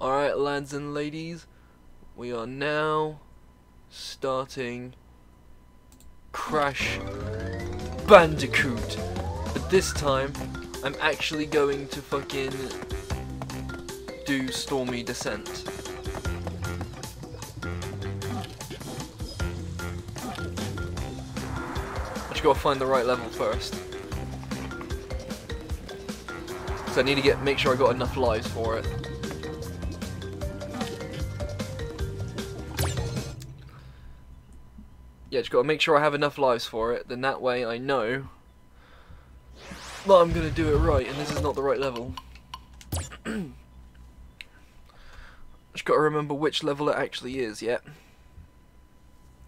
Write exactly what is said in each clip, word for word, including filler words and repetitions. Alright, lads and ladies, we are now starting Crash Bandicoot. But this time, I'm actually going to fucking do Stormy Descent. I just gotta find the right level first. So I need to get make sure I got enough lives for it. Yeah, just gotta make sure I have enough lives for it, then that way I know that I'm gonna do it right, and this is not the right level. Just gotta remember which level it actually is, yeah.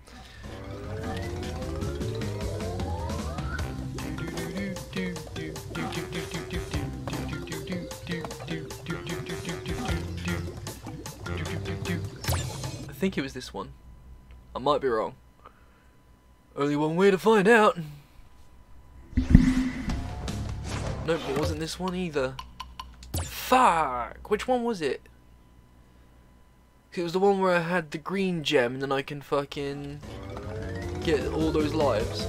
I think it was this one. I might be wrong. Only one way to find out. Nope, it wasn't this one either. Fuck! Which one was it? It was the one where I had the green gem and then I can fucking get all those lives.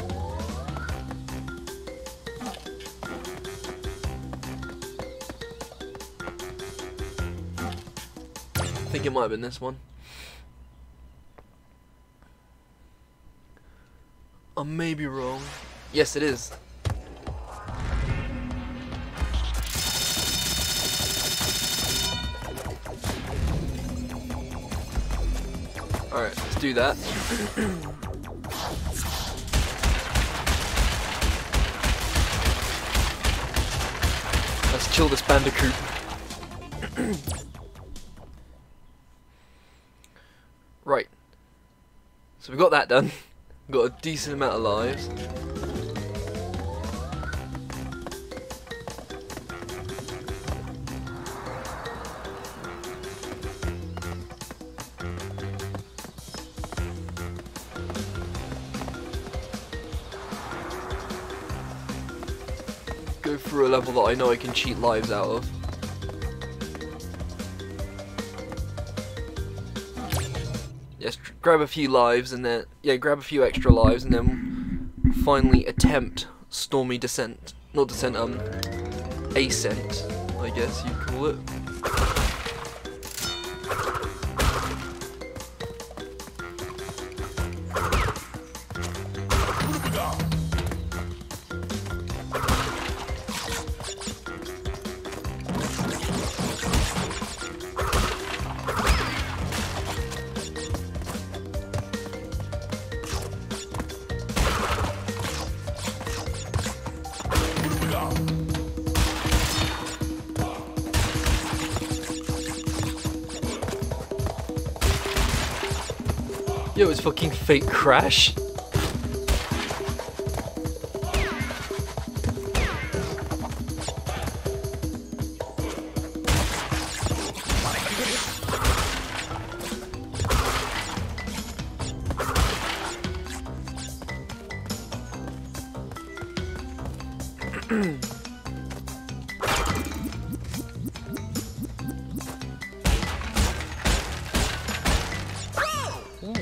I think it might have been this one. I may be wrong. Yes, it is. Alright, let's do that. Let's kill this bandicoot. Right. So we got that done. Got a decent amount of lives. Go through a level that I know I can cheat lives out of. Yes, grab a few lives and then yeah, grab a few extra lives and then finally attempt Stormy Descent. Not Descent, um, Ascent, I guess you'd call it. Yo, it's fucking fake Crash.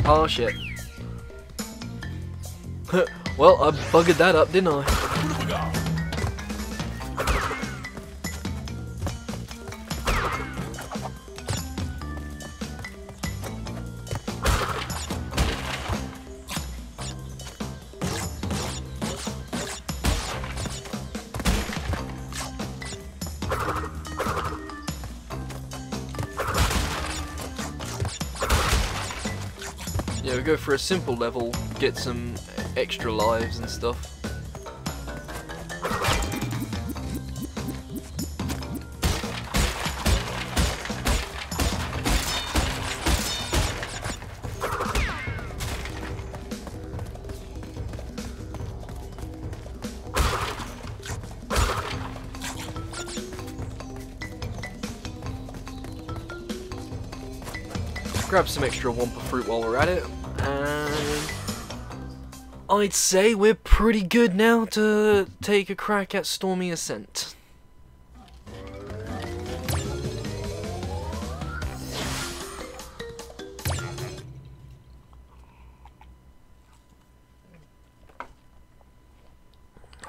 Oh shit. Well, I buggered that up, didn't I? Yeah, we go for a simple level, get some extra lives and stuff. Grab some extra Wampa fruit while we're at it, and I'd say we're pretty good now to take a crack at Stormy Ascent.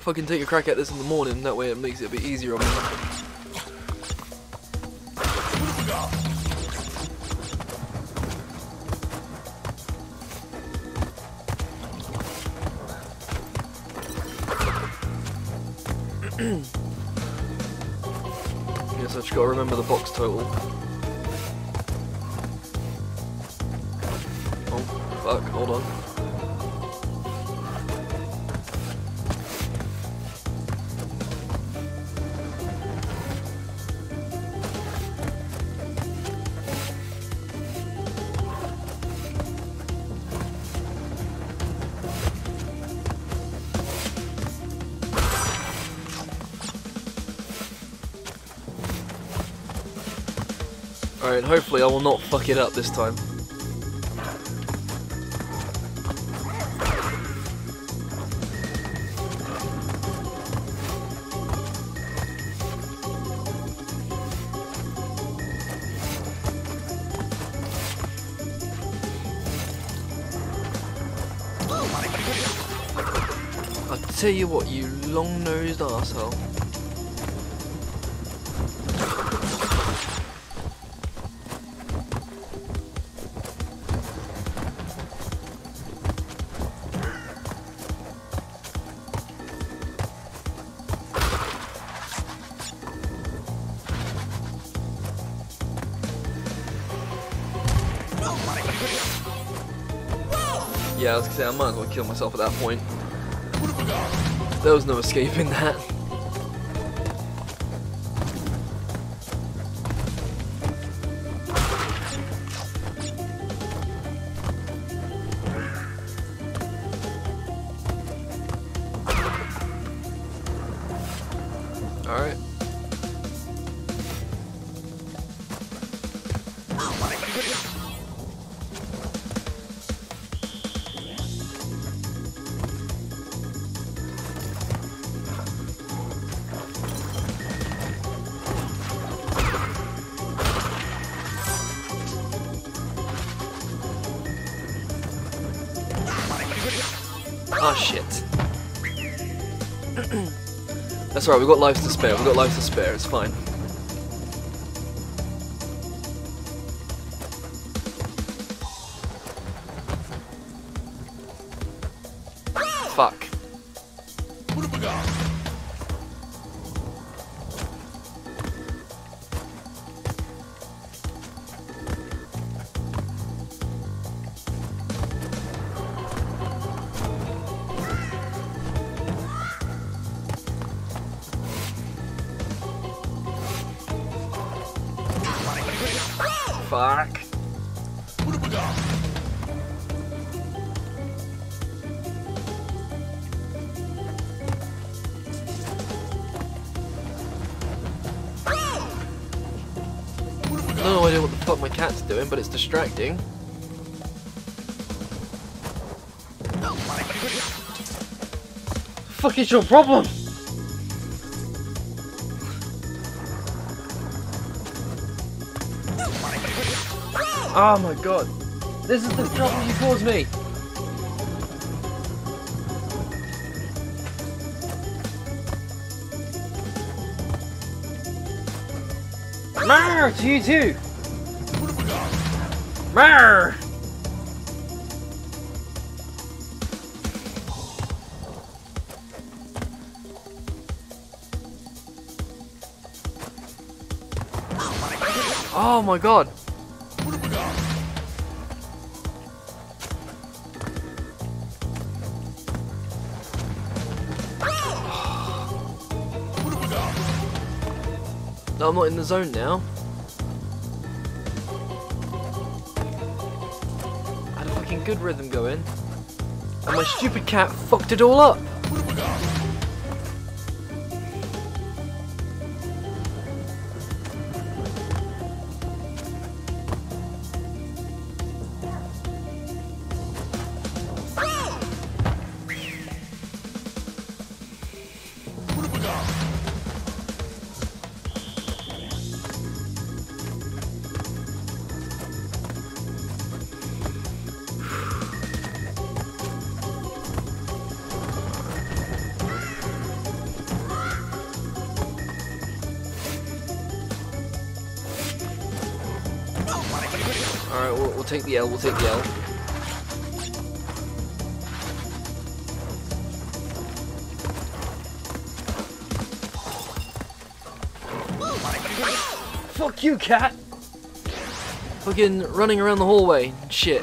fucking take a crack at this in the morning, that way it makes it a bit easier on me. Yes, I just gotta remember the box total. Oh, fuck, hold on. Alright, hopefully I will not fuck it up this time. I'll tell you what, you long-nosed arsehole. Yeah, I was gonna say, I might as well kill myself at that point. There was no escaping that. Alright. Oh shit. That's alright, we've got lives to spare, we've got lives to spare, it's fine. Fuck. Fuck. No idea what the fuck my cat's doing, but it's distracting. Fuck is your problem? Oh my god, this is the trouble you caused me! Marr to you too! Marr! Oh my god! No, I'm not in the zone now. I had a fucking good rhythm going. And my stupid cat fucked it all up. Alright, we'll, we'll take the L, we'll take the L. Fuck you, cat! Fucking running around the hallway. Shit.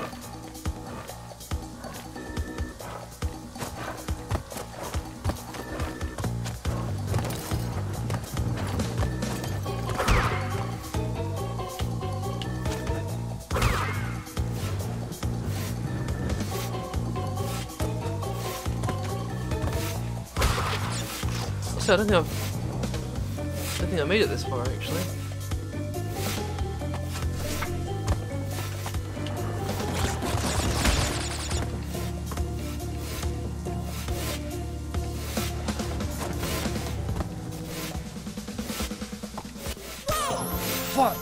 I don't think I've, I think I made it this far actually. Fuck!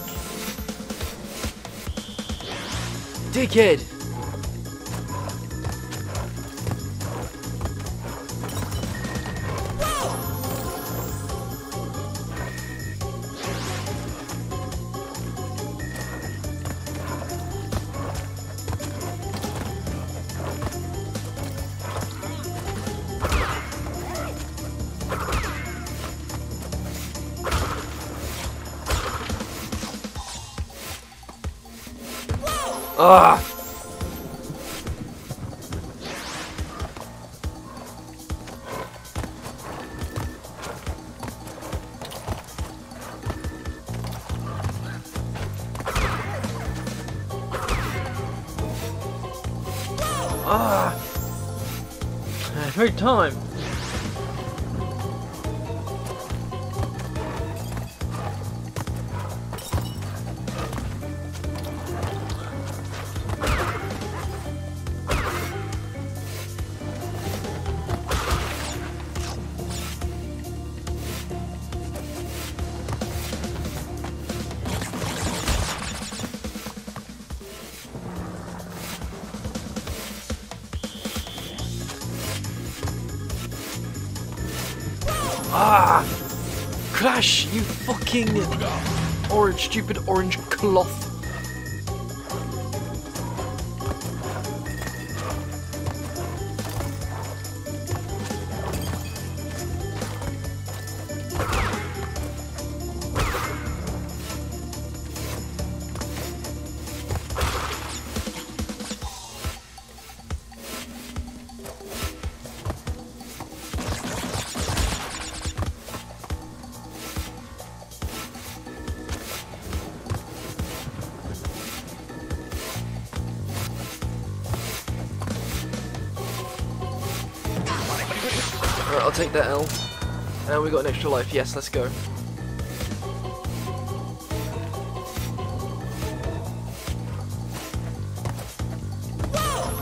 Dickhead! Ah! Ah! Every time. Ah! Crash, you fucking orange, stupid orange cloth. Alright, I'll take that L. And we got an extra life. Yes, let's go.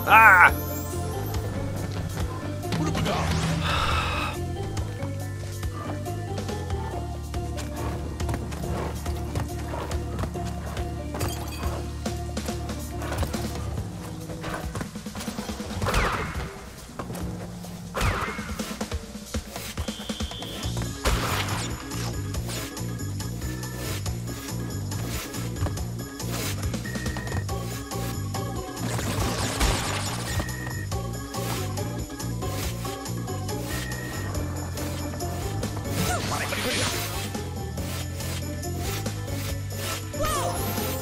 Ah!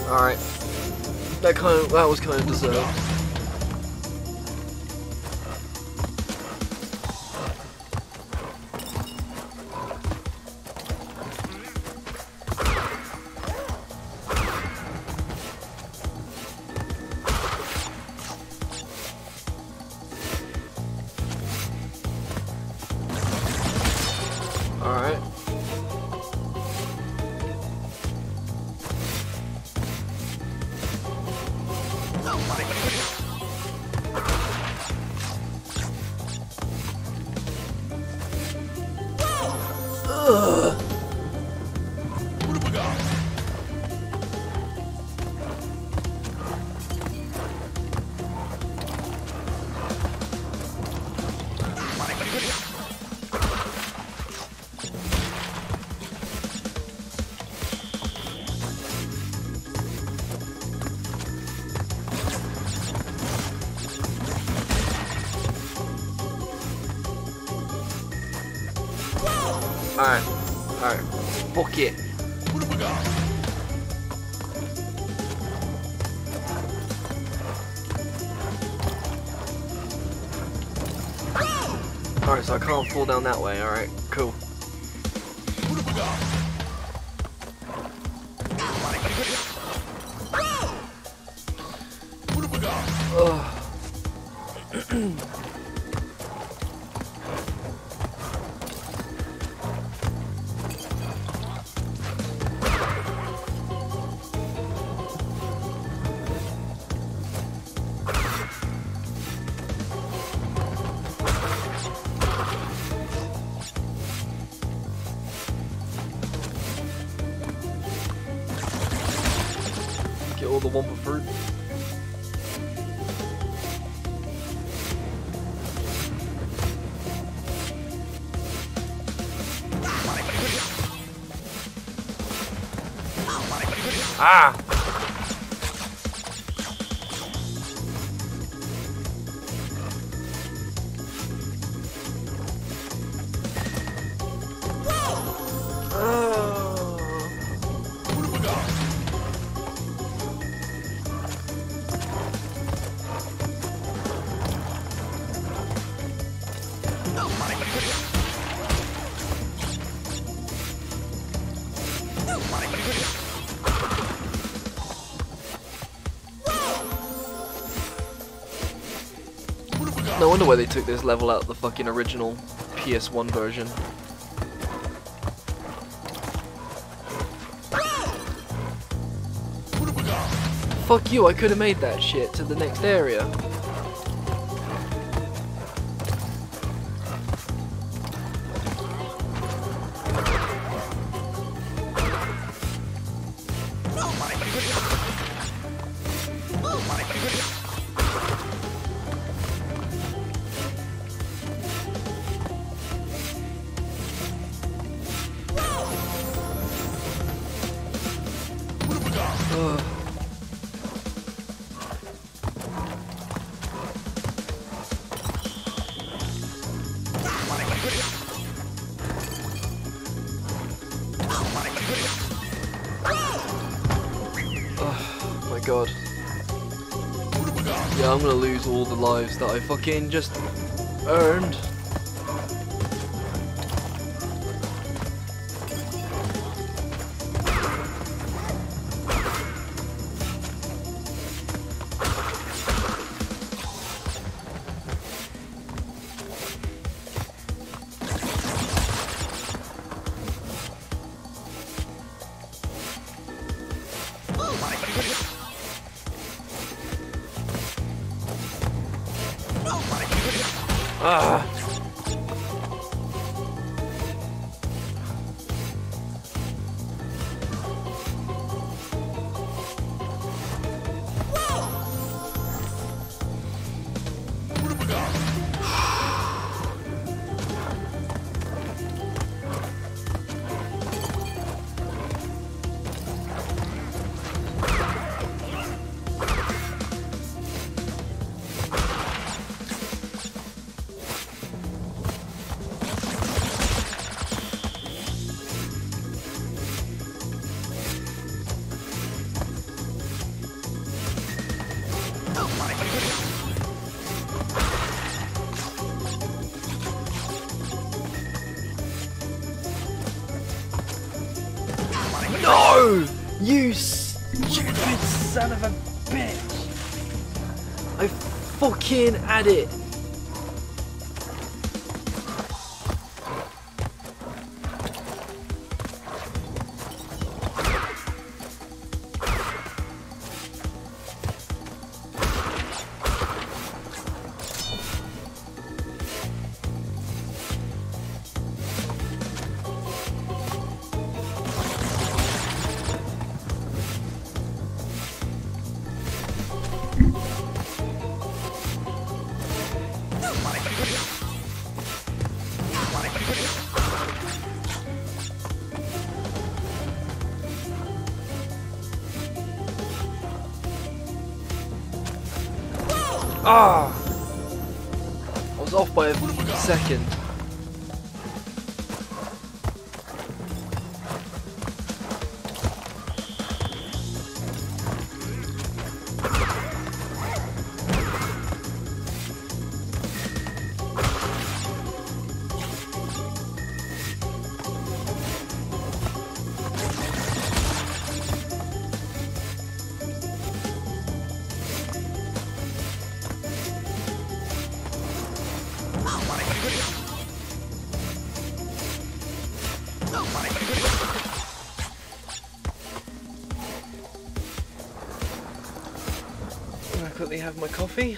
Alright. That kind of, that was kind of deserved. Alright. Ugh. Alright. Alright. Fuck it. What have we got? Alright, so I can't fall down that way. Alright, cool. What have we got? Get all the Wampa fruit. Ah! No wonder why they took this level out of the fucking original P S one version. Fuck you, I could have made that shit to the next area. Oh my god. Yeah, I'm gonna lose all the lives that I fucking just earned. Ah. No! You stupid son of a bitch! I fucking had it! Ah! I was off by a second. quickly have my coffee.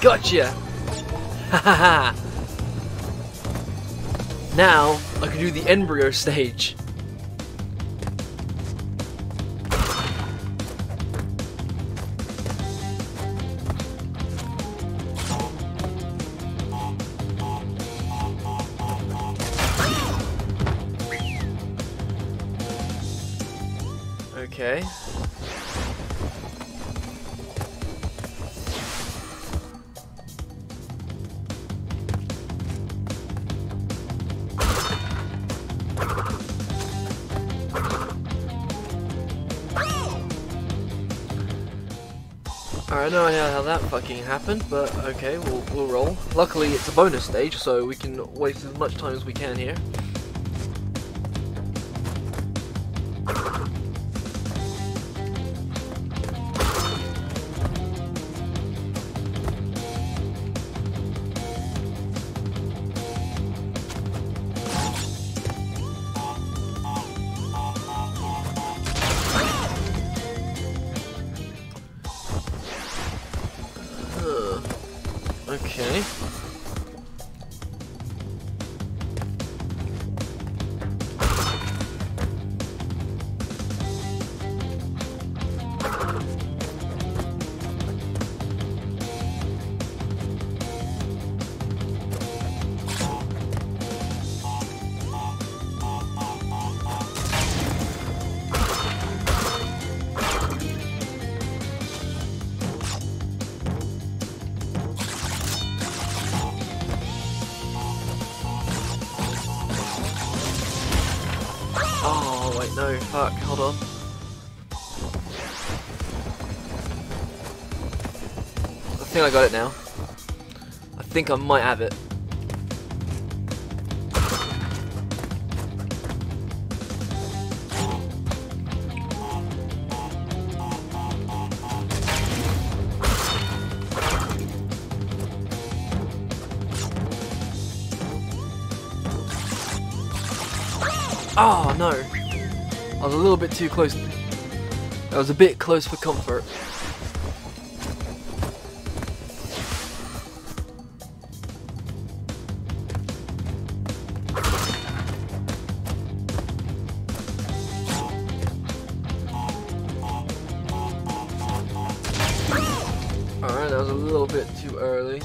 Gotcha! Ha ha ha! Now, I can do the embryo stage. Okay. I don't know how that fucking happened, but okay, we'll, we'll roll. Luckily, it's a bonus stage, so we can waste as much time as we can here. Okay. No, fuck, hold on. I think I got it now. I think I might have it. Oh, no. I was a little bit too close. I was a bit close for comfort. Alright, that was a little bit too early.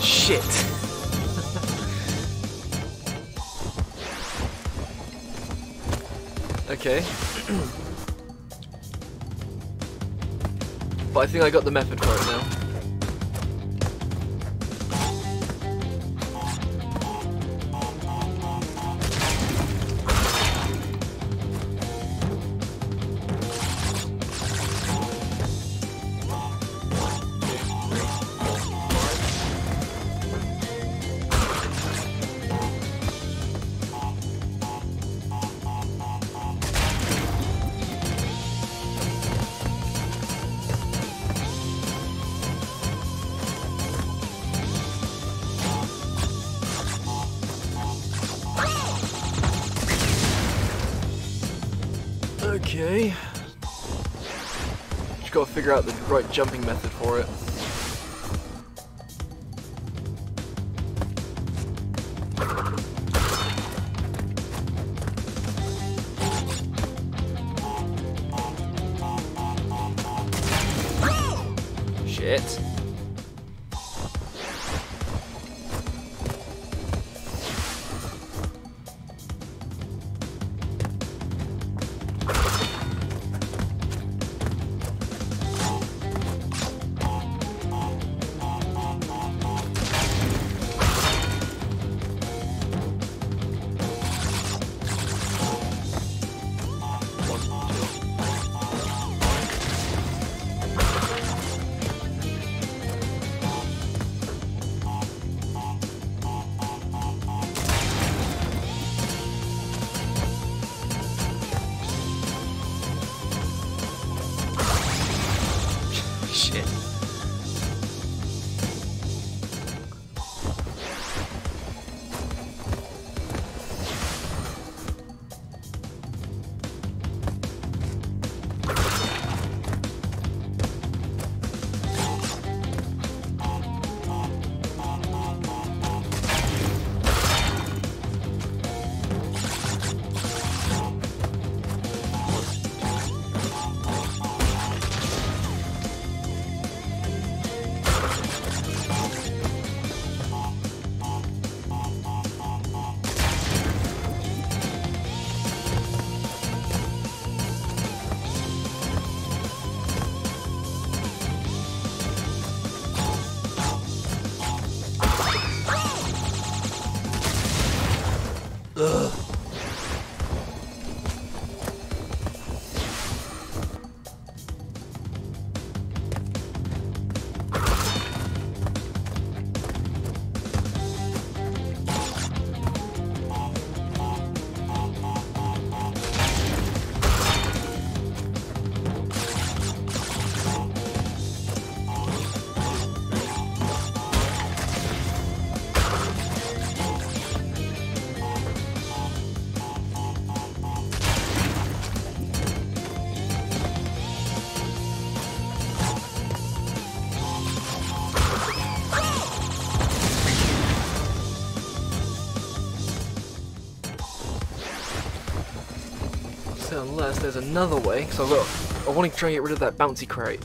Shit. Okay. But I think I got the method for it now. Okay. Just gotta figure out the right jumping method for it. Shit. Unless there's another way, because I've got, I want to try and get rid of that bouncy crate.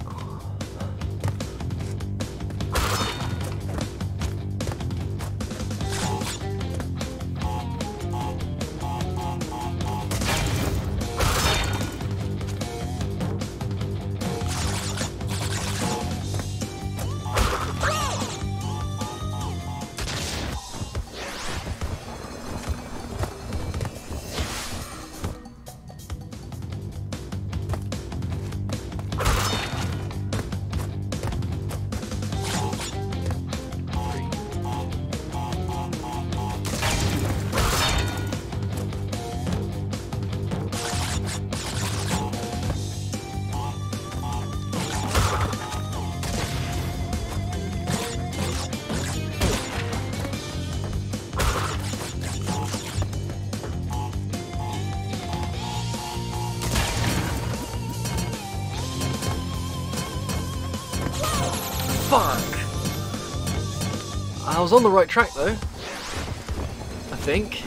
Fuck! I was on the right track though, I think.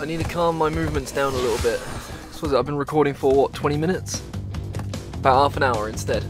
I need to calm my movements down a little bit. This was it, I've been recording for what, twenty minutes? About half an hour instead.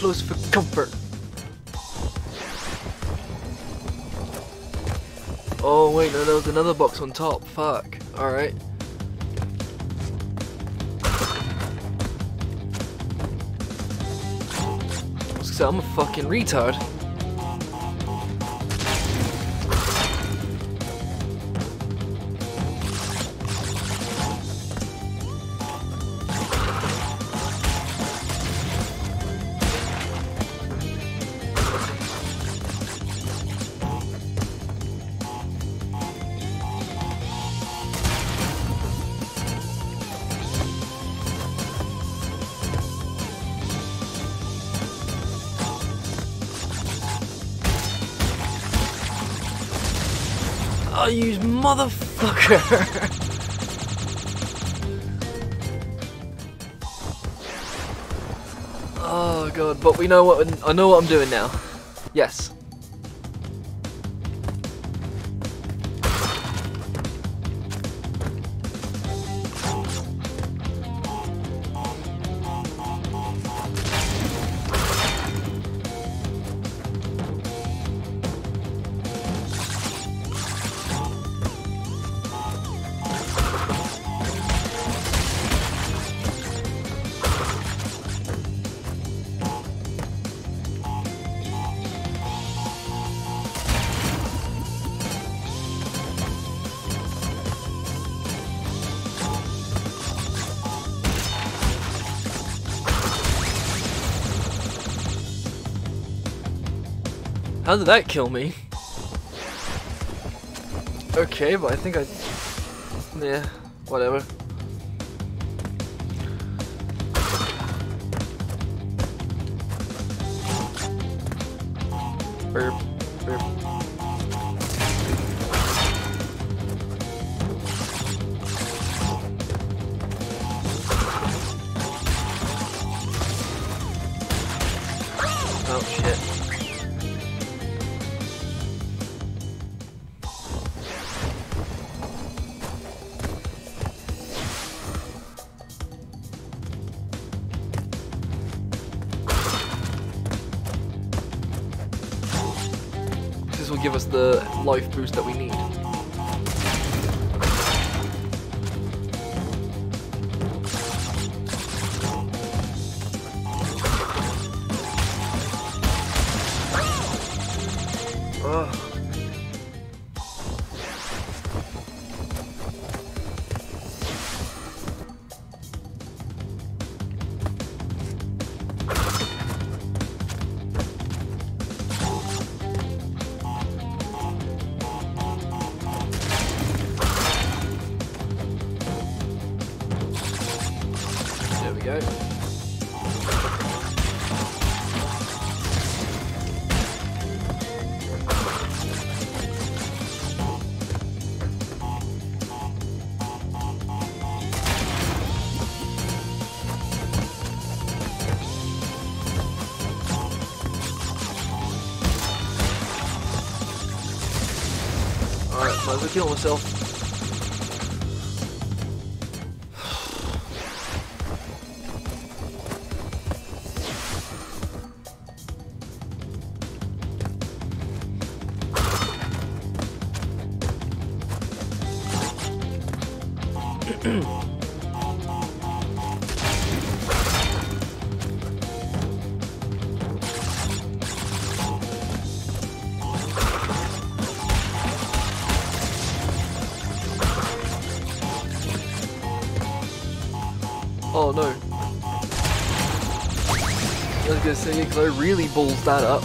close for comfort. Oh wait, no, there was another box on top. Fuck. Alright. I'm a fucking retard. I use motherfucker. Oh god, but we know what I know what I'm doing now. Yes. How did that kill me? Okay, but I think I... yeah, whatever. Burp, burp. Oh shit. Will give us the life boost that we need. Ugh. Go. Alright, might as well kill myself. Oh no. I was gonna say, because I really balls that up.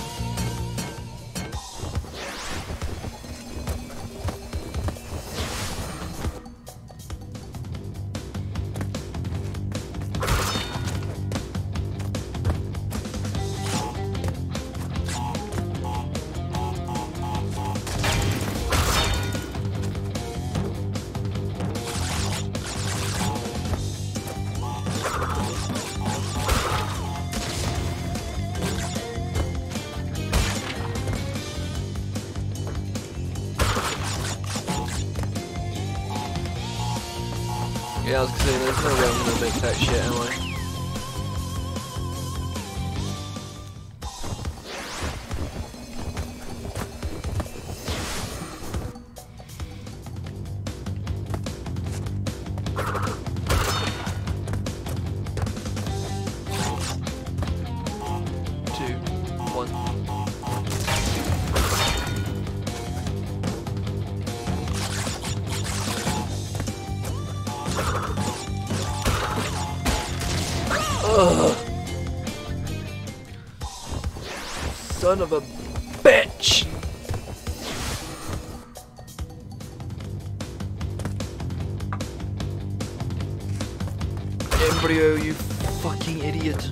Yeah, I was gonna say, there's no way I'm gonna make that shit, am I? Ugh. Son of a bitch! Embryo, you fucking idiot.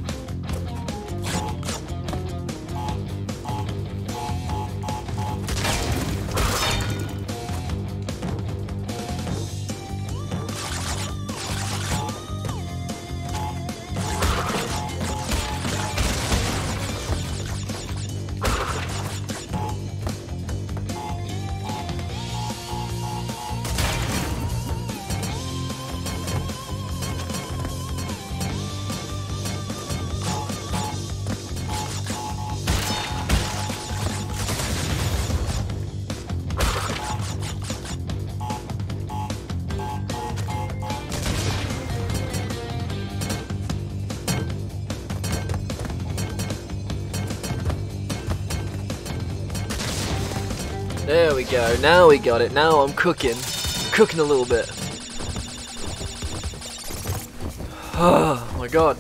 There we go, now we got it, now I'm cooking. I'm cooking a little bit. Oh my god.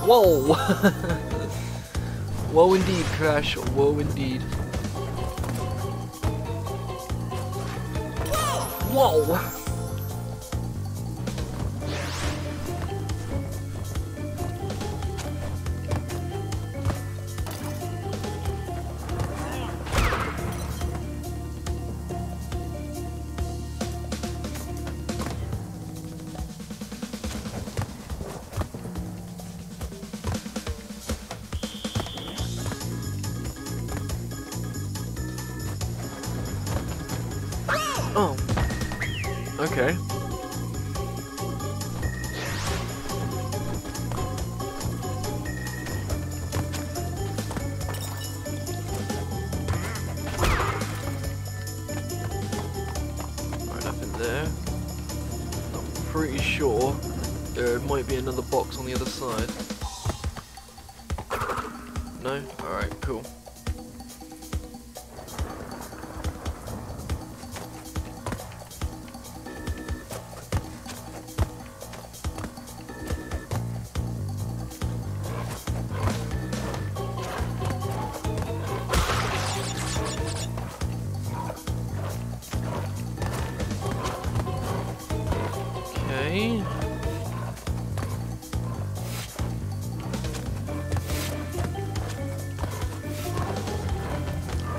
Whoa! Woe indeed, Crash, woe indeed. Whoa! Oh. Okay. Right up in there. I'm pretty sure there might be another box on the other side. No? Alright, cool.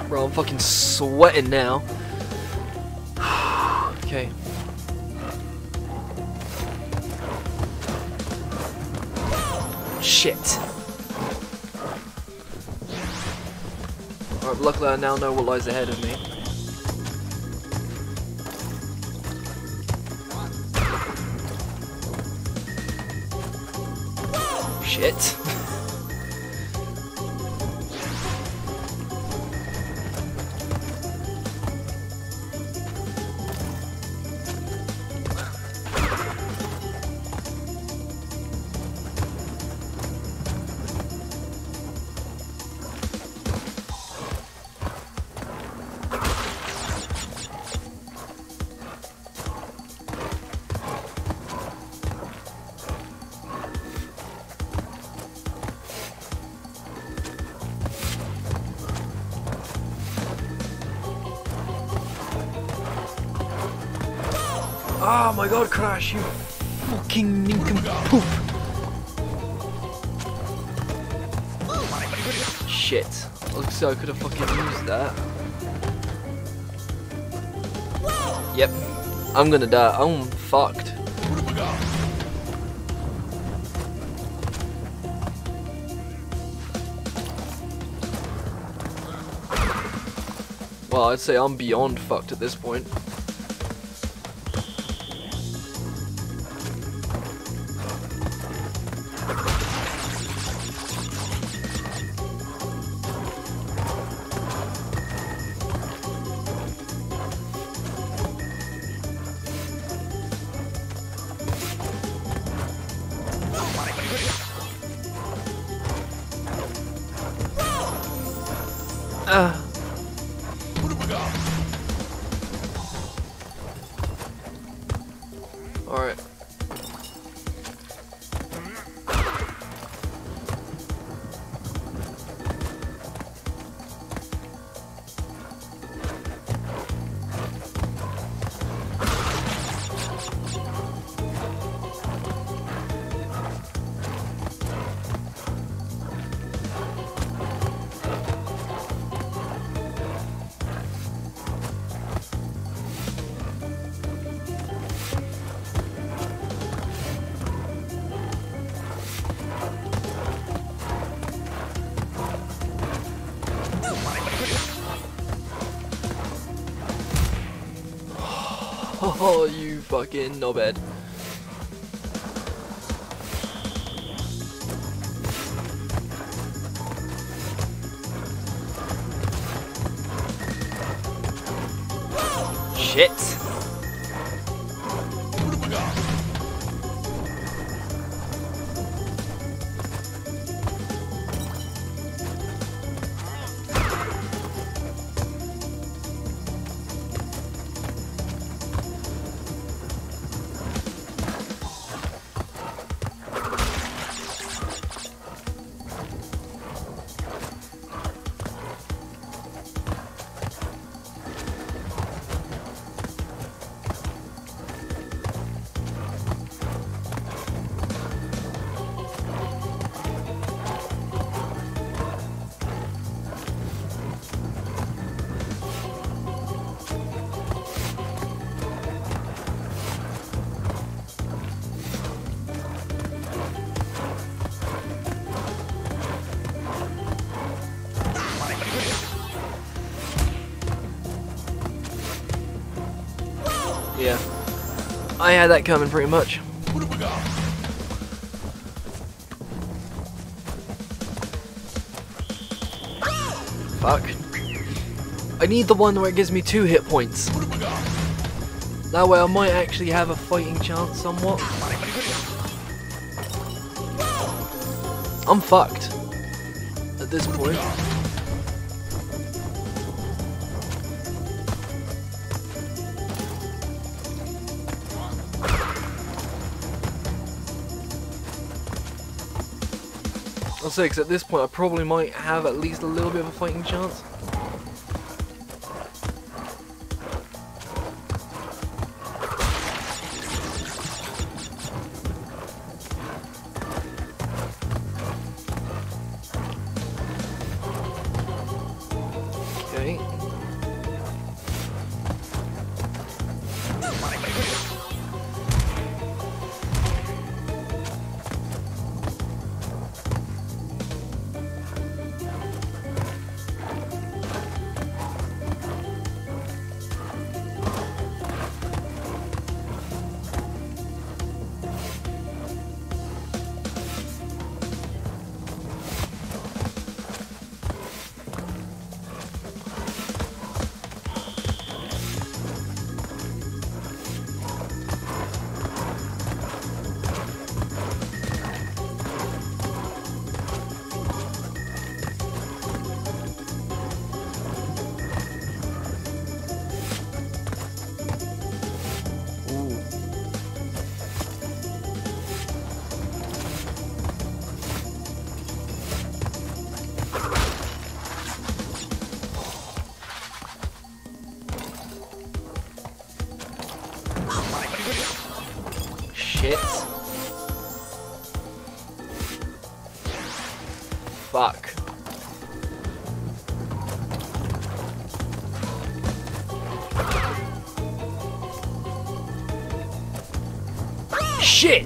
Bro, I'm fucking sweating now. Okay. Shit. Alright, luckily I now know what lies ahead of me. Shit. Oh my god, Crash, you fucking nincompoop! Shit. Looks like I could have fucking used that. Yep. I'm gonna die. I'm fucked. Well, I'd say I'm beyond fucked at this point. Alright. Oh, you fucking knobhead. Shit. Yeah, I had that coming pretty much. What do we got? Fuck. I need the one where it gives me two hit points. What do we got? That way I might actually have a fighting chance somewhat. I'm fucked at this point. I'll say, because at this point I probably might have at least a little bit of a fighting chance. Fuck. Shit!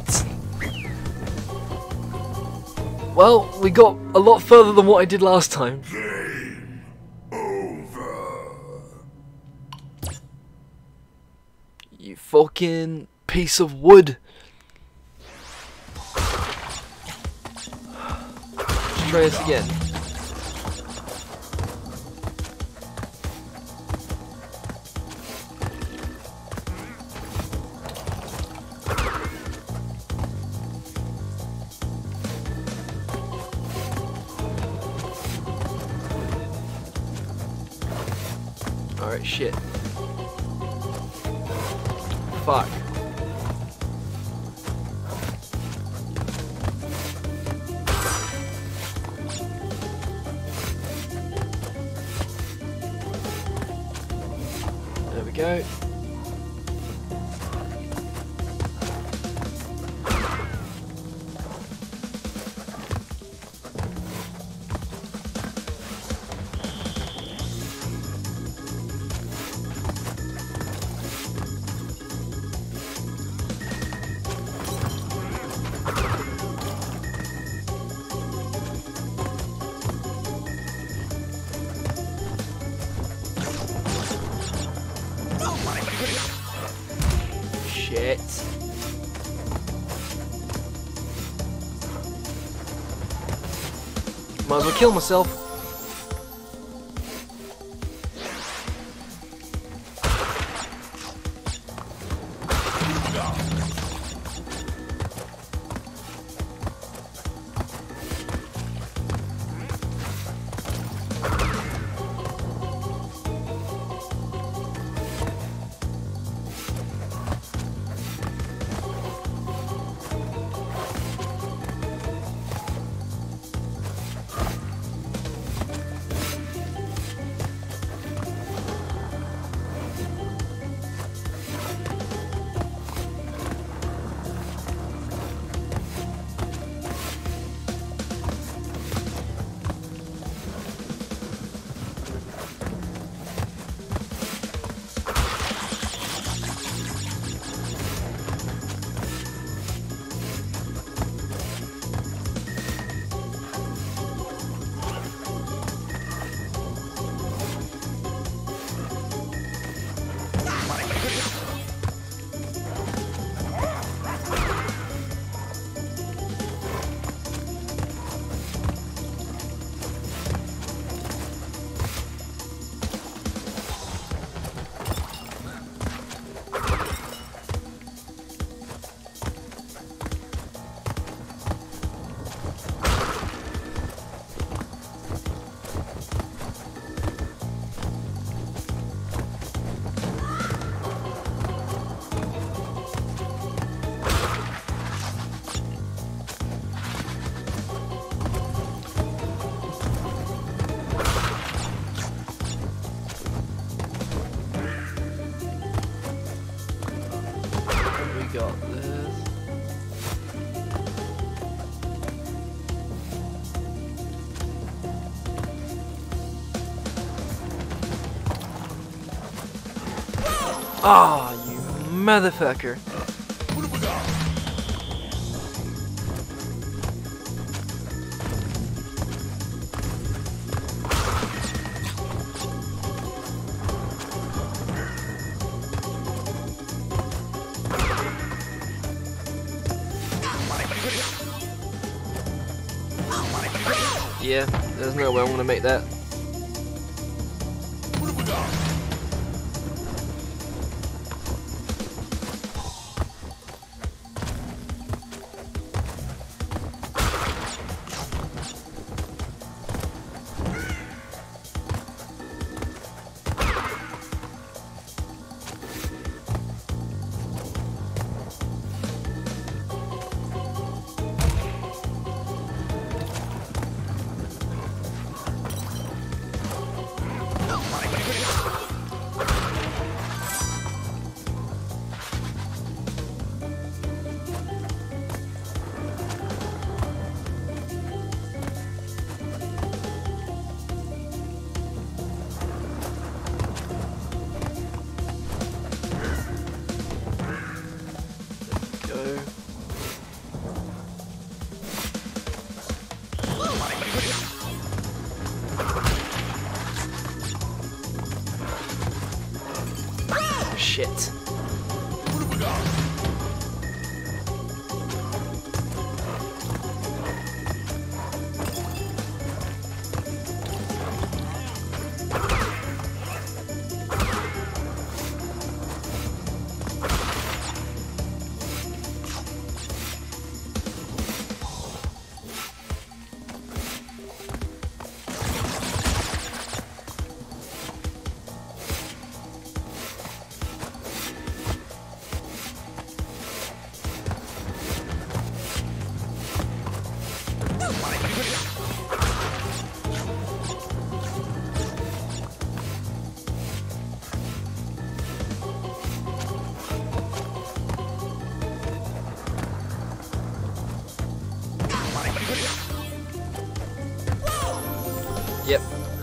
Well, we got a lot further than what I did last time. Game over. You fucking piece of wood. Try this again. Alright, shit. Fuck. go. Might as well kill myself. Ah, oh, you motherfucker. Yeah, there's no way I want to make that.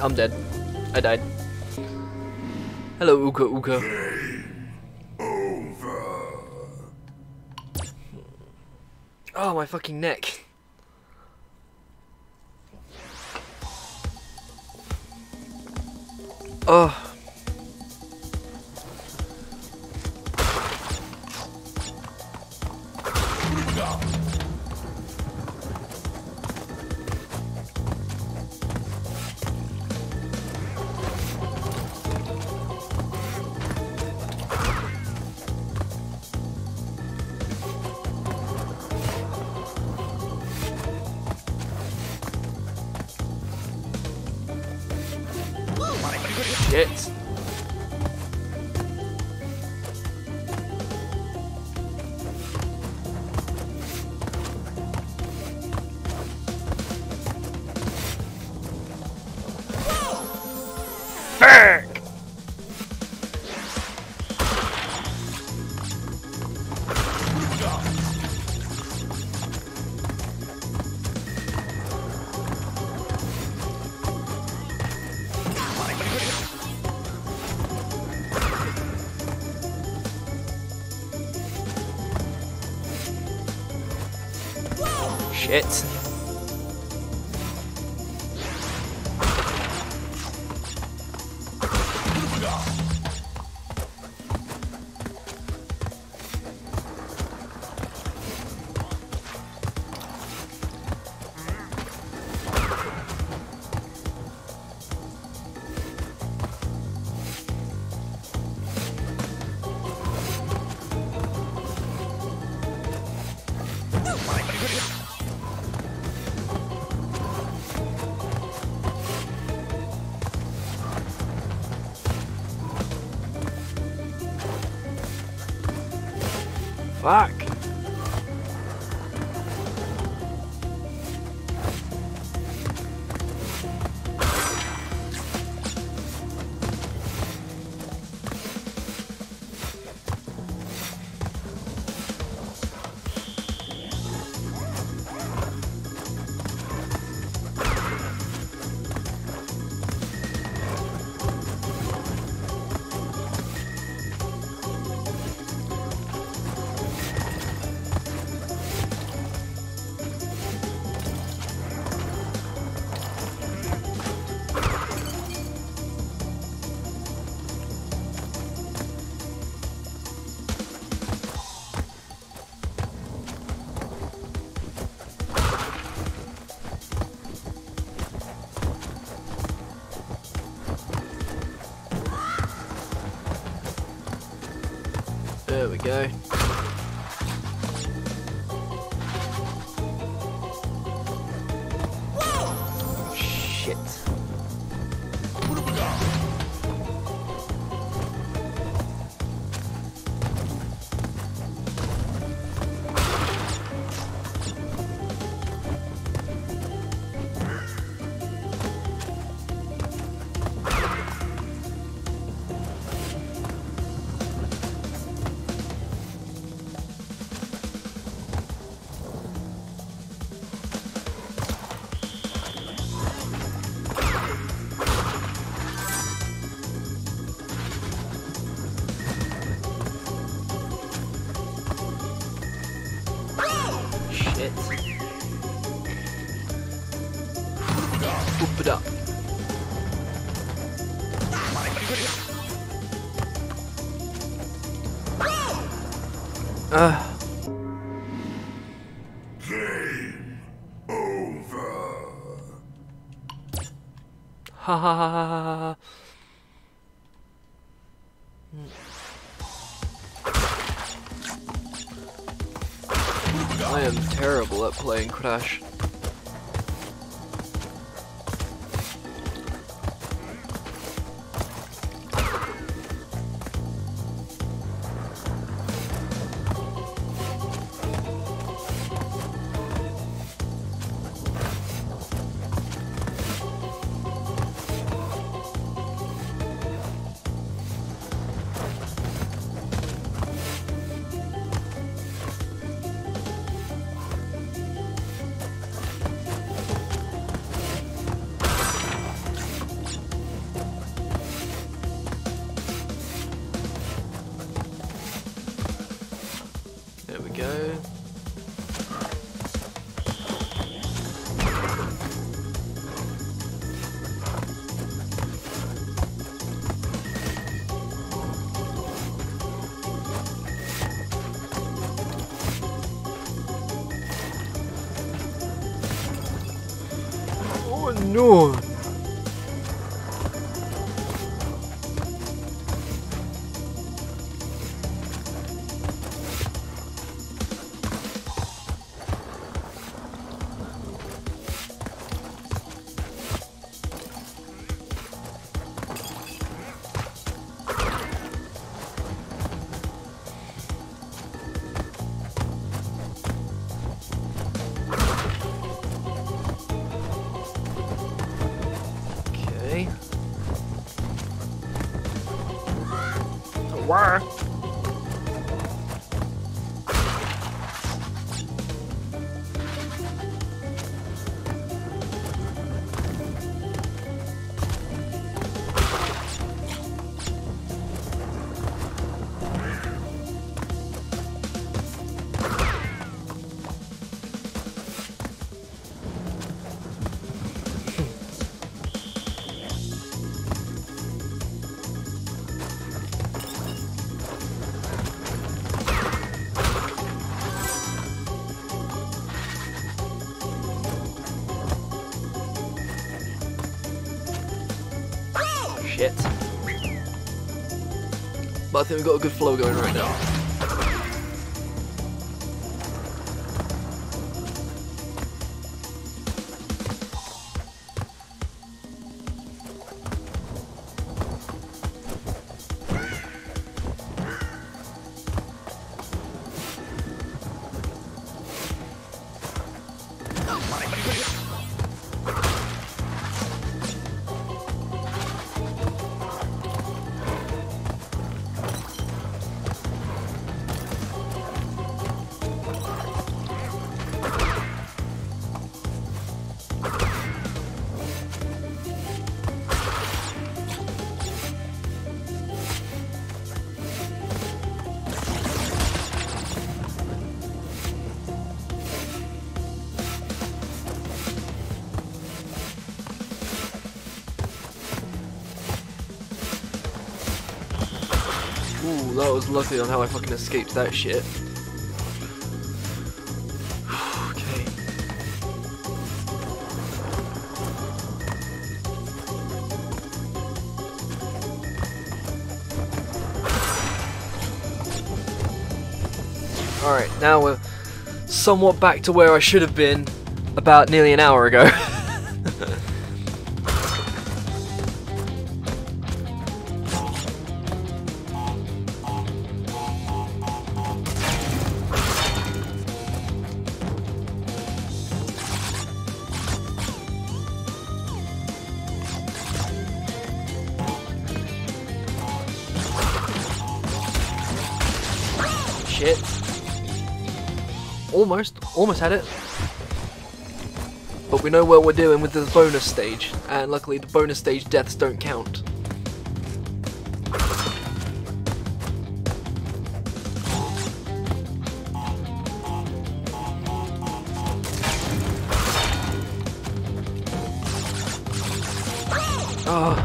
I'm dead. I died. Hello, Uka Uka. Game over. Oh, my fucking neck. Oh. Shit. Shit. Fuck. There we go. Whoa! Shit. What have we Whoop it up. Uh. Game over. Ha ha ha ha ha. I am terrible at playing Crash. There we go. Oh no! Wah. Shit. But I think we've got a good flow going right now. Ooh, that was lucky on how I fucking escaped that shit. Okay. Alright, now we're somewhat back to where I should have been about nearly an hour ago. Shit. Almost, almost had it. But we know what we're doing with the bonus stage, and luckily the bonus stage deaths don't count. Oh.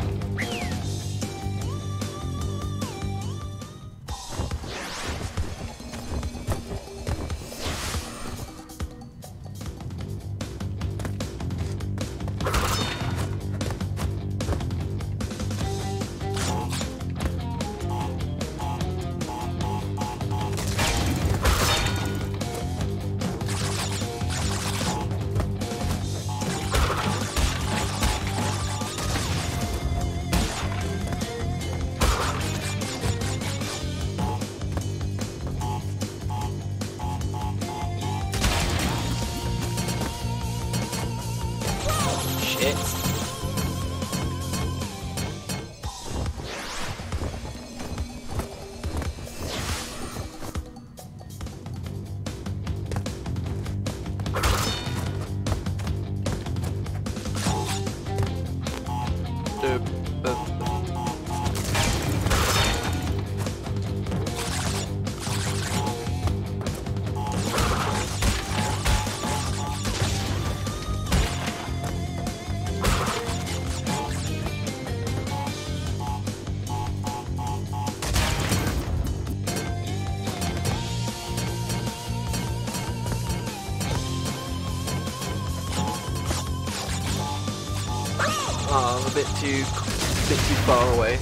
Oh, I'm a bit too, a bit too far away.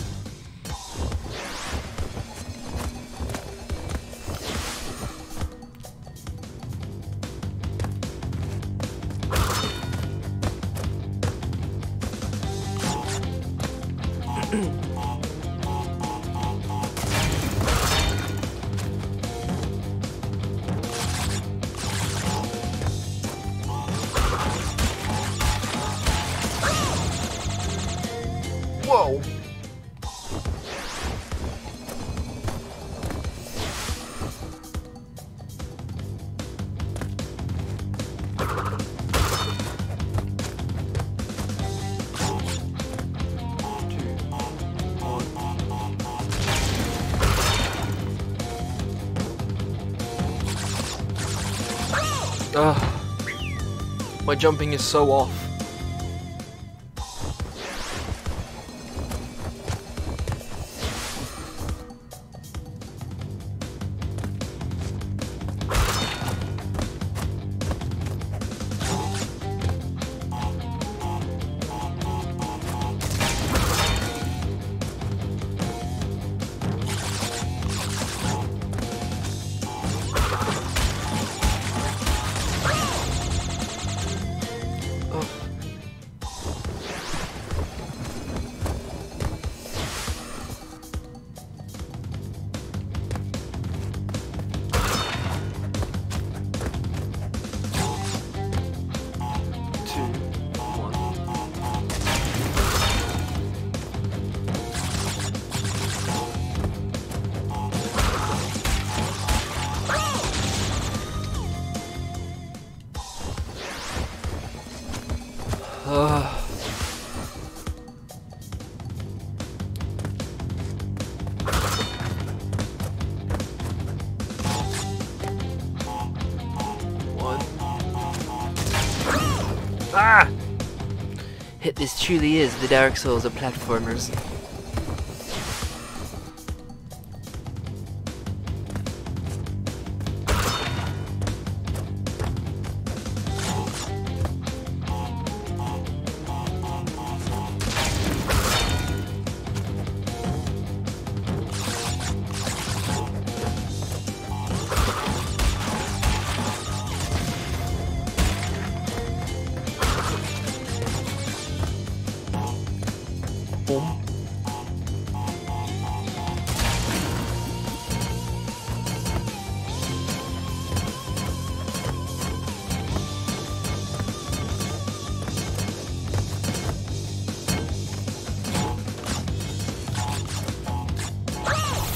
Whoa! Ugh. My jumping is so off. Ah! Hit this truly is the Dark Souls of platformers.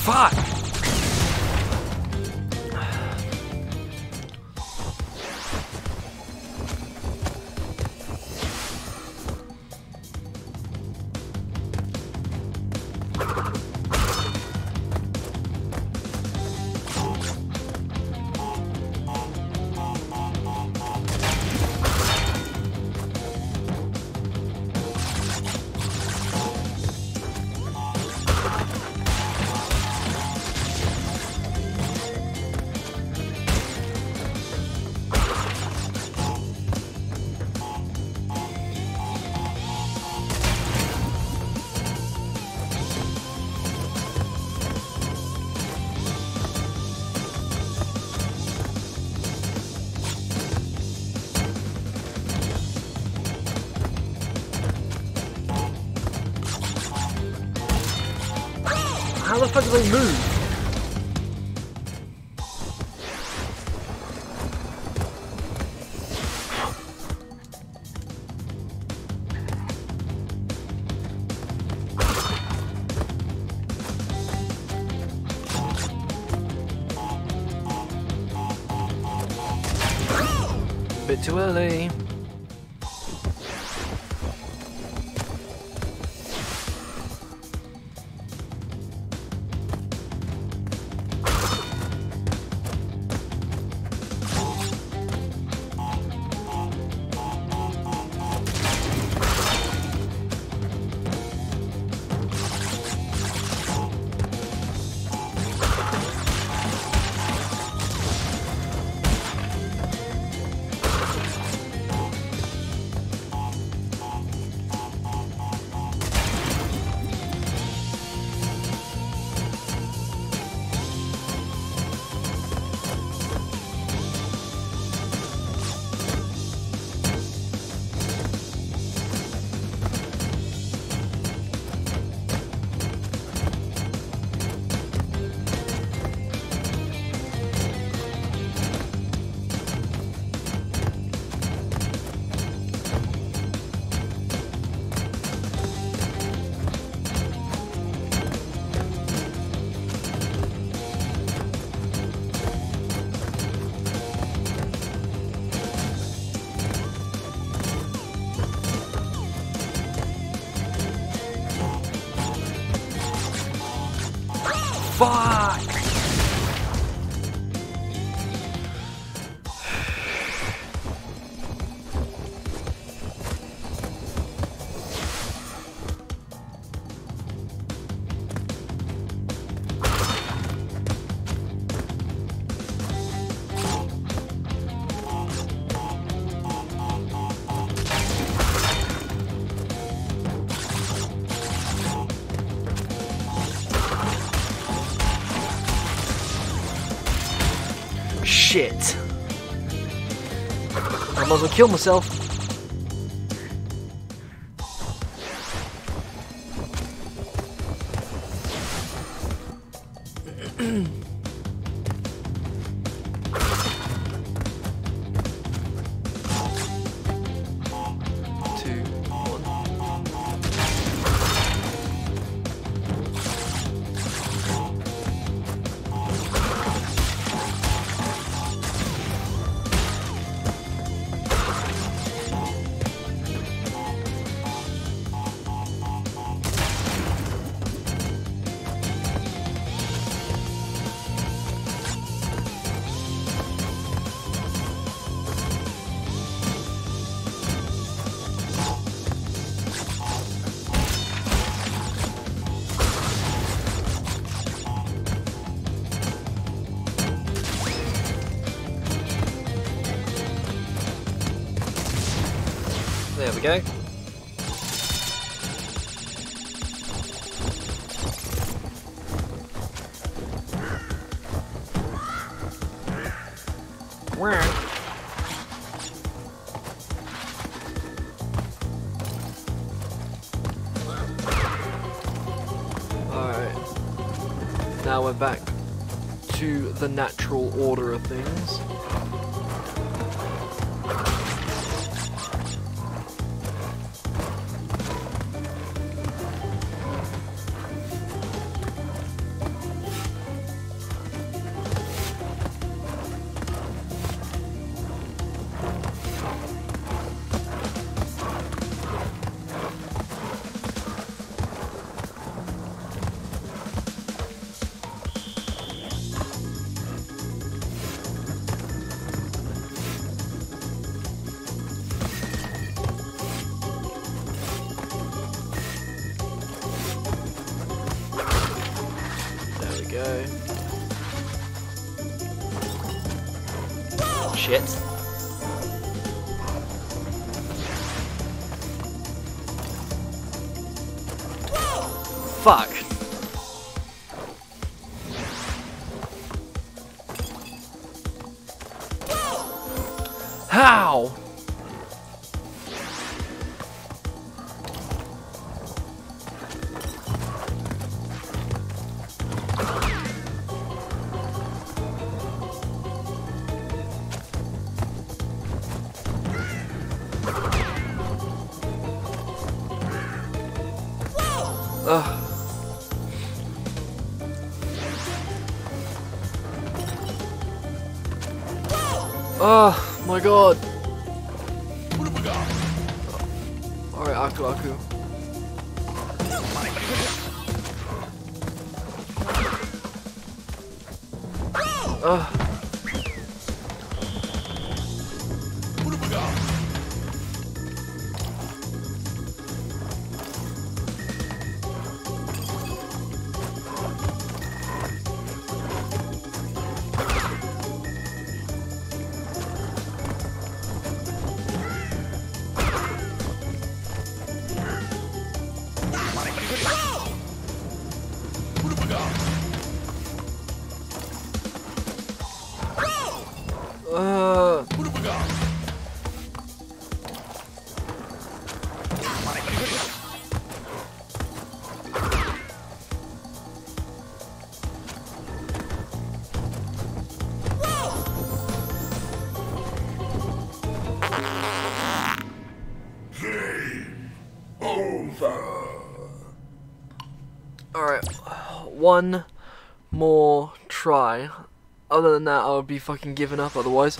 Fuck! How the fuck do they move? Bit too early. Fuck! Shit. I might as well kill myself. There we go. Where? Alright. Now we're back to the natural order of things. Shit. Fuck. How? Ugh. Oh my god. What have we got? Oh. Alright, Aku Aku. Ugh. What have we got? Uh, what have we got? Game over. All right, one more try. Other than that, I would be fucking giving up otherwise.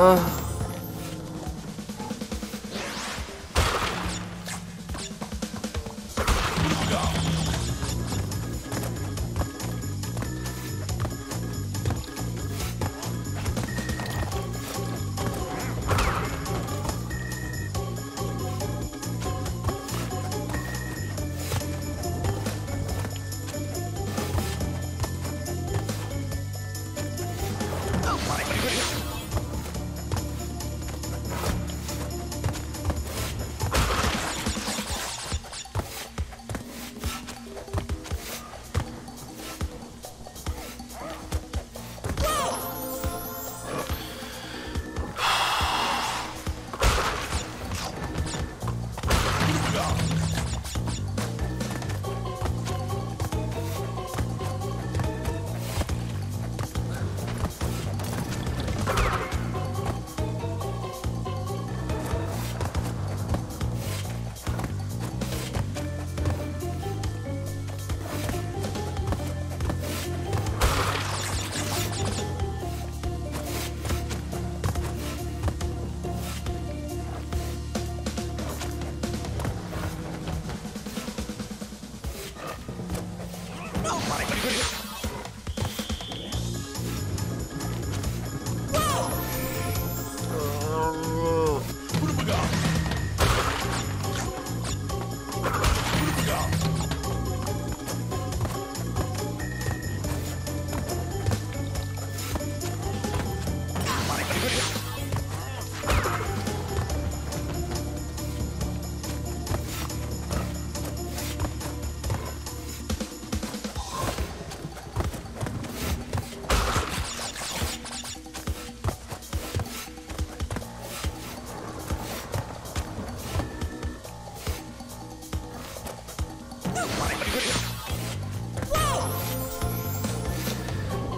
Uh.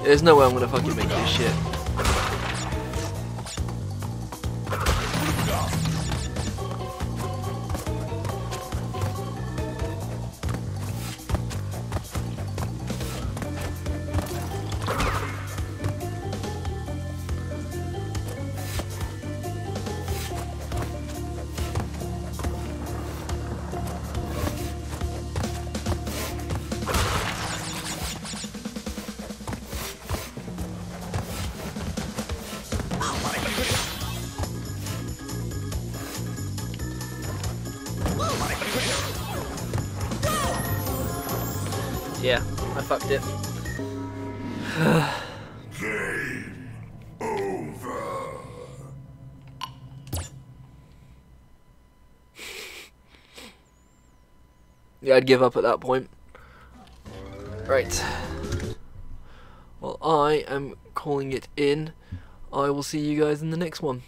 There's no way I'm gonna fucking make this shit. Yeah, I fucked it. Game over. Yeah, I'd give up at that point. Right. Well, I am calling it in. I will see you guys in the next one.